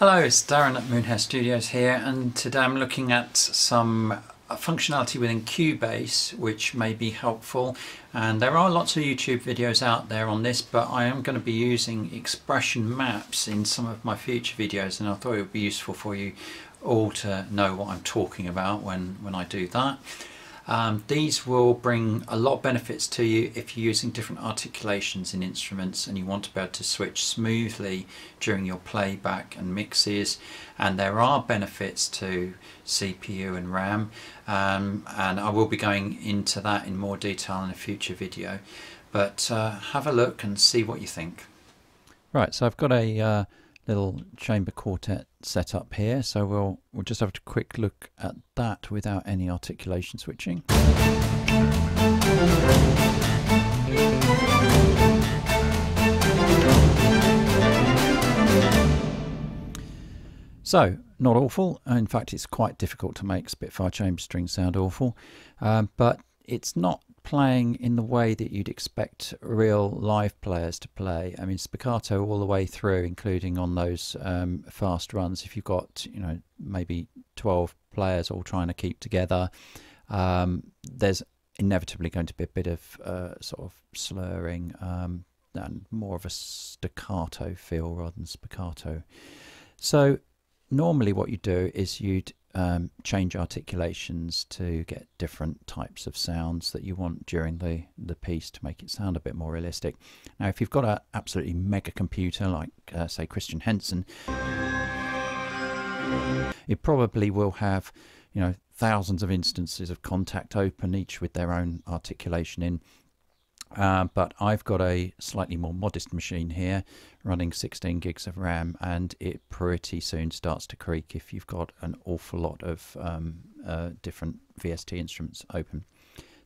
Hello, it's Darren at Moonhare Studios here, and today I'm looking at some functionality within Cubase which may be helpful. And there are lots of YouTube videos out there on this, but I am going to be using expression maps in some of my future videos, and I thought it would be useful for you all to know what I'm talking about when I do that. These will bring a lot of benefits to you if you're using different articulations in instruments and you want to be able to switch smoothly during your playback and mixes. And there are benefits to CPU and RAM, and I will be going into that in more detail in a future video. But have a look and see what you think. Right, so I've got a little chamber quartet set up here, so we'll just have a quick look at that without any articulation switching. So, not awful. In fact, it's quite difficult to make Spitfire chamber strings sound awful, but it's not playing in the way that you'd expect real live players to play. I mean, spiccato all the way through, including on those fast runs. If you've got, you know, maybe 12 players all trying to keep together, there's inevitably going to be a bit of sort of slurring and more of a staccato feel rather than spiccato. So normally what you do is you'd change articulations to get different types of sounds that you want during the piece to make it sound a bit more realistic. Now, if you've got an absolutely mega computer like say Christian Henson, it probably will have, you know, thousands of instances of Kontakt open, each with their own articulation in. But I've got a slightly more modest machine here running 16 gigs of RAM, and it pretty soon starts to creak if you've got an awful lot of different VST instruments open.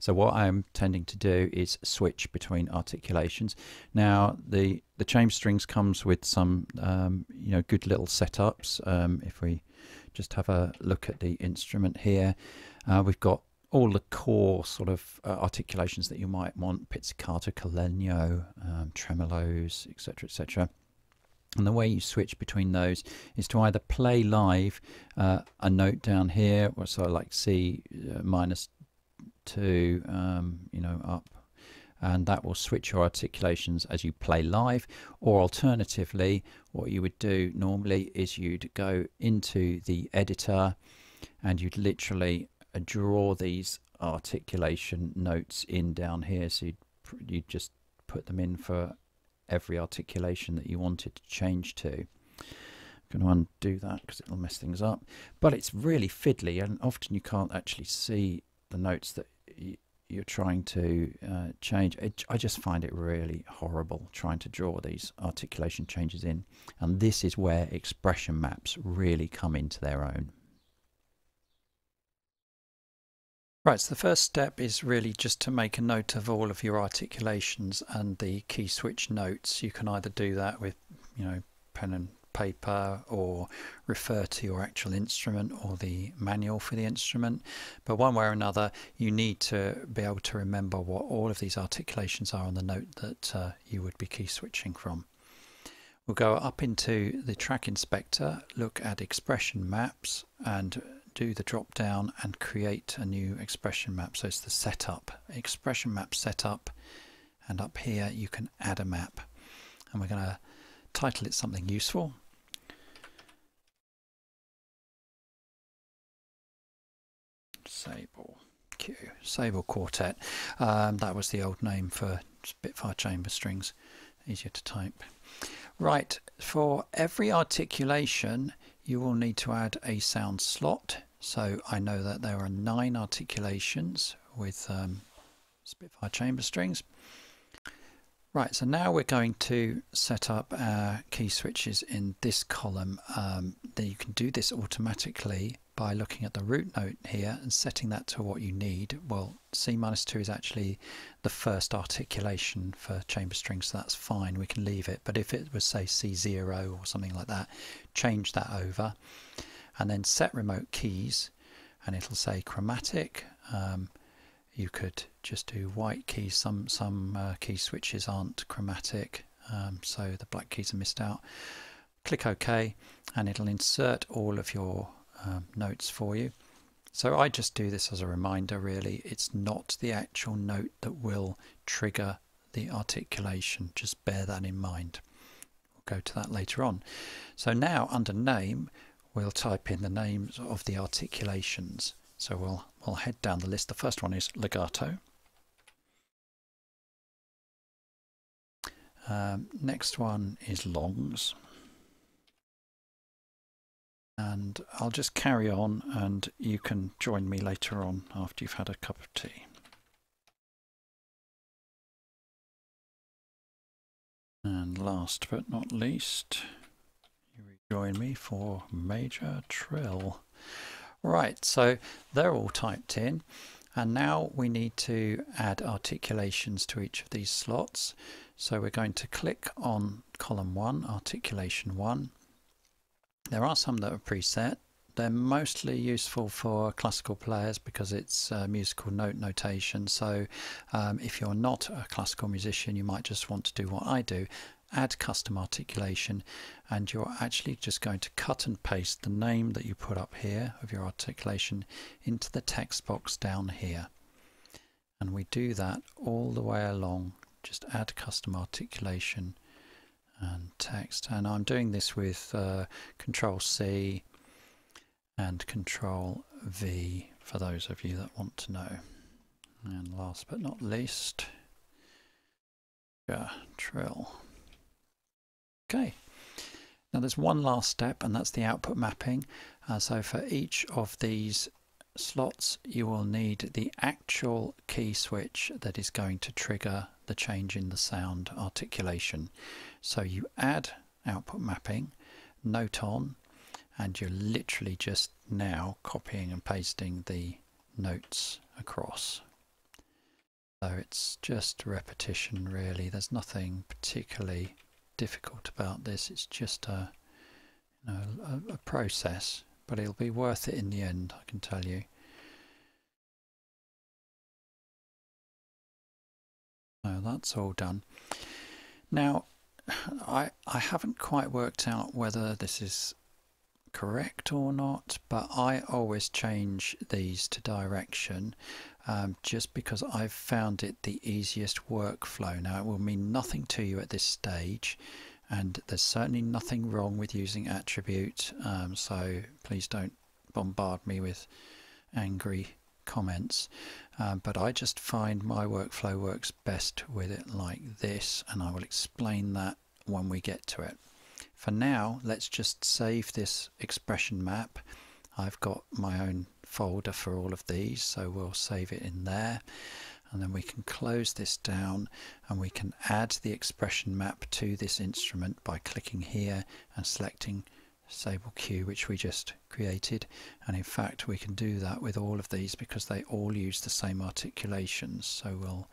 So what I'm tending to do is switch between articulations. Now the chamber strings comes with some you know, good little setups. If we just have a look at the instrument here, we've got all the core sort of articulations that you might want: pizzicato, clegno, tremolos, etc., etc. And the way you switch between those is to either play live a note down here, or so like C -2, you know, up, and that will switch your articulations as you play live. Or alternatively, what you would do normally is you'd go into the editor and you'd literally draw these articulation notes in down here, so you'd just put them in for every articulation that you wanted to change to. I'm going to undo that because it'll mess things up, but it's really fiddly, and often you can't actually see the notes that you're trying to change. I just find it really horrible trying to draw these articulation changes in, and this is where expression maps really come into their own. Right, so the first step is really just to make a note of all of your articulations and the key switch notes. You can either do that with, you know, pen and paper, or refer to your actual instrument or the manual for the instrument. But one way or another, you need to be able to remember what all of these articulations are on the note that you would be key switching from. We'll go up into the track inspector, look at expression maps, and do the drop down and create a new expression map. So it's the setup, expression map setup, and up here you can add a map, and we're going to title it something useful. Sable Q, Sable Quartet. That was the old name for Spitfire chamber strings, easier to type. Right, for every articulation you will need to add a sound slot. So I know that there are 9 articulations with Spitfire chamber strings. Right, so now we're going to set up our key switches in this column. Then you can do this automatically by looking at the root note here and setting that to what you need. Well, C -2 is actually the first articulation for chamber strings, so that's fine, we can leave it. But if it was, say, C0 or something like that, change that over, and then set remote keys and it'll say chromatic. You could just do white keys. Some key switches aren't chromatic, so the black keys are missed out. Click OK, and it'll insert all of your notes for you. So I just do this as a reminder, really. It's not the actual note that will trigger the articulation. Just bear that in mind. We'll go to that later on. So now under name, we'll type in the names of the articulations. So we'll head down the list. The first one is legato. Next one is longs. And I'll just carry on, and you can join me later on after you've had a cup of tea. And last but not least, you rejoin me for major trill. Right, so they're all typed in, and now we need to add articulations to each of these slots. So we're going to click on column 1, articulation 1. There are some that are preset. They're mostly useful for classical players because it's musical note notation. So if you're not a classical musician, you might just want to do what I do, add custom articulation, and you're actually just going to cut and paste the name that you put up here of your articulation into the text box down here. And we do that all the way along, just add custom articulation and text. And I'm doing this with Control C and Control V for those of you that want to know. And last but not least, trill. Okay, now there's one last step, and that's the output mapping. So for each of these slots you will need the actual key switch that is going to trigger the change in the sound articulation. So you add output mapping, note on, and you're literally just now copying and pasting the notes across. So it's just repetition, really. There's nothing particularly difficult about this. It's just a process, but it'll be worth it in the end, I can tell you. So that's all done. Now, I haven't quite worked out whether this is correct or not, but I always change these to direction just because I've found it the easiest workflow. Now, it will mean nothing to you at this stage, and there's certainly nothing wrong with using attribute, so please don't bombard me with angry comments, but I just find my workflow works best with it like this, and I will explain that when we get to it. For now, let's just save this expression map. I've got my own folder for all of these, so we'll save it in there, and then we can close this down, and we can add the expression map to this instrument by clicking here and selecting Sable Q, which we just created. And in fact, we can do that with all of these because they all use the same articulations, so we'll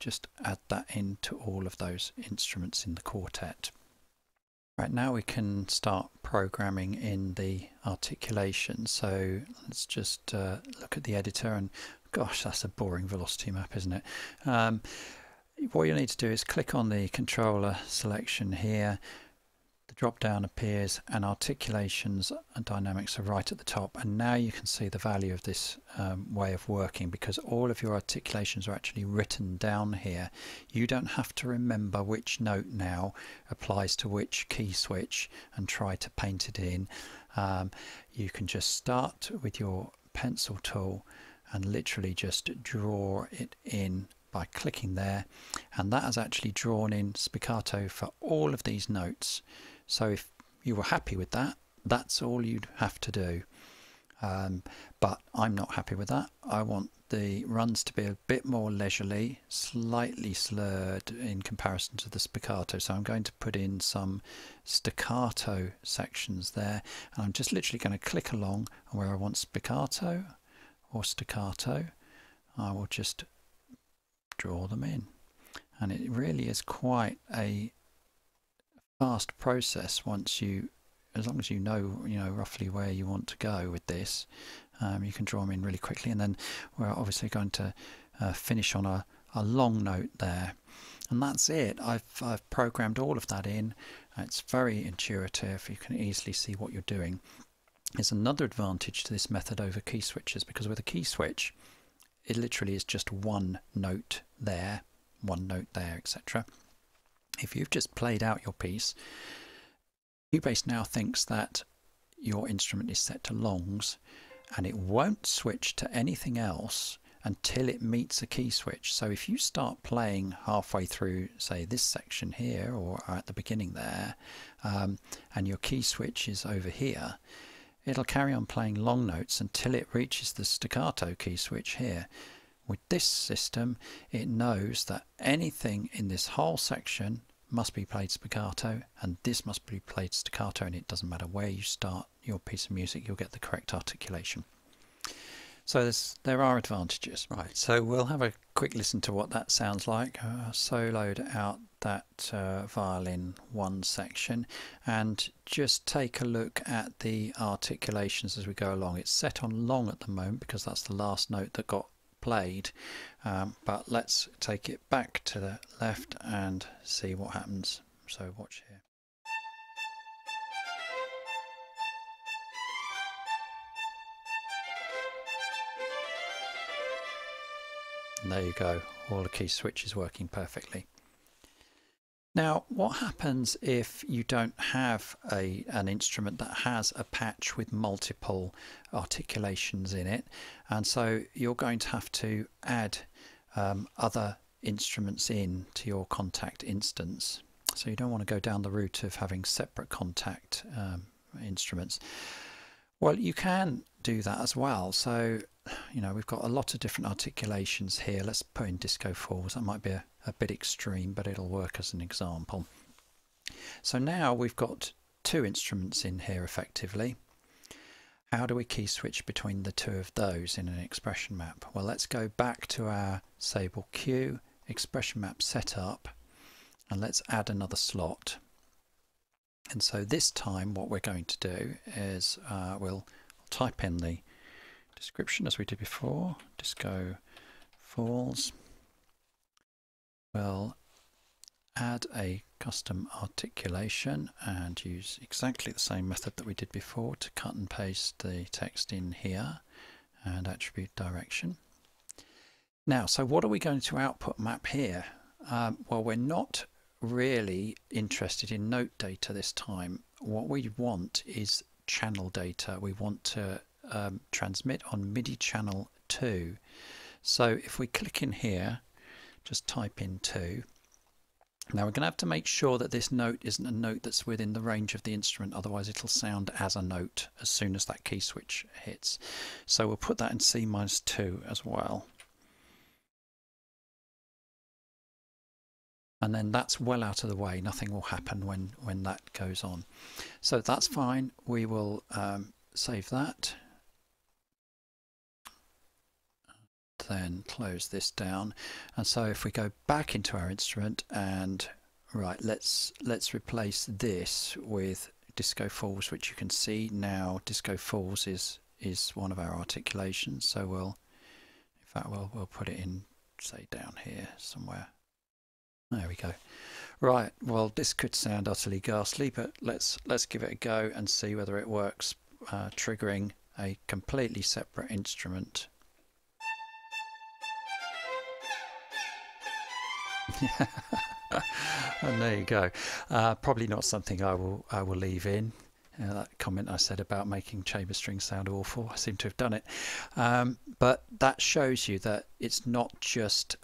just add that into all of those instruments in the quartet. Right, now we can start programming in the articulation. So let's just look at the editor, and gosh, that's a boring velocity map, isn't it? What you need to do is click on the controller selection here. The drop down appears, and articulations and dynamics are right at the top, and now you can see the value of this way of working, because all of your articulations are actually written down here. You don't have to remember which note now applies to which key switch and try to paint it in. You can just start with your pencil tool and literally just draw it in by clicking there, and that has actually drawn in spiccato for all of these notes. So if you were happy with that, that's all you'd have to do. But I'm not happy with that. I want the runs to be a bit more leisurely, slightly slurred in comparison to the spiccato. So I'm going to put in some staccato sections there, and I'm just literally going to click along, and where I want spiccato or staccato, I will just draw them in. And it really is quite a fast process once you, as long as you know roughly where you want to go with this. You can draw them in really quickly, and then we're obviously going to finish on a long note there. And that's it. I've programmed all of that in. It's very intuitive. You can easily see what you're doing. There's another advantage to this method over key switches, because with a key switch it literally is just one note there, etc. If you've just played out your piece, Cubase now thinks that your instrument is set to longs, and it won't switch to anything else until it meets a key switch. So if you start playing halfway through, say, this section here, or at the beginning there, and your key switch is over here, it'll carry on playing long notes until it reaches the staccato key switch here. With this system, it knows that anything in this whole section must be played staccato, and this must be played staccato, and it doesn't matter where you start your piece of music, you'll get the correct articulation. So there are advantages. Right, so we'll have a quick listen to what that sounds like. Soloed out that violin one section, and just take a look at the articulations as we go along. It's set on long at the moment because that's the last note that got played, but let's take it back to the left and see what happens. So watch here. And there you go, all the key switch is working perfectly. Now, what happens if you don't have an instrument that has a patch with multiple articulations in it? And so you're going to have to add other instruments in to your Kontakt instance. So you don't want to go down the route of having separate Kontakt instruments. Well, you can do that as well. So, you know, we've got a lot of different articulations here. Let's put in disco falls. That might be a bit extreme, but it'll work as an example. So now we've got two instruments in here effectively. How do we key switch between the two of those in an expression map? Well, let's go back to our Sable Q expression map setup, and let's add another slot. And so this time what we're going to do is we'll type in the description as we did before, disco falls. We'll add a custom articulation and use exactly the same method that we did before to cut and paste the text in here and attribute direction. Now, so what are we going to output map here? Well, we're not really interested in note data this time. What we want is channel data. We want to transmit on MIDI channel 2. So if we click in here, just type in 2. Now we're going to have to make sure that this note isn't a note that's within the range of the instrument, otherwise it'll sound as a note as soon as that key switch hits. So we'll put that in C-2 as well. And then that's well out of the way. Nothing will happen when that goes on. So that's fine. We will save that. Then close this down. And so if we go back into our instrument and right, let's replace this with disco falls, which you can see now disco falls is one of our articulations. So we'll put it in, say, down here somewhere. There we go. Right, well, this could sound utterly ghastly, but let's give it a go and see whether it works, triggering a completely separate instrument. And there you go. Probably not something I will leave in. That comment I said about making chamber strings sound awful, I seem to have done it. But that shows you that it's not just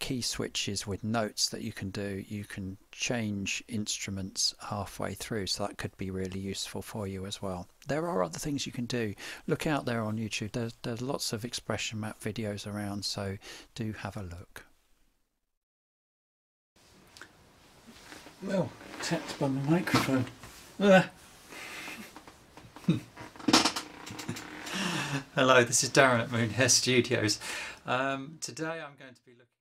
key switches with notes that you can do. You can change instruments halfway through, so that could be really useful for you as well. There are other things you can do. Look out there on YouTube. There's lots of expression map videos around, so do have a look. Well, tapped by my microphone. Hello, this is Darren at Moonhare Studios. Today I'm going to be looking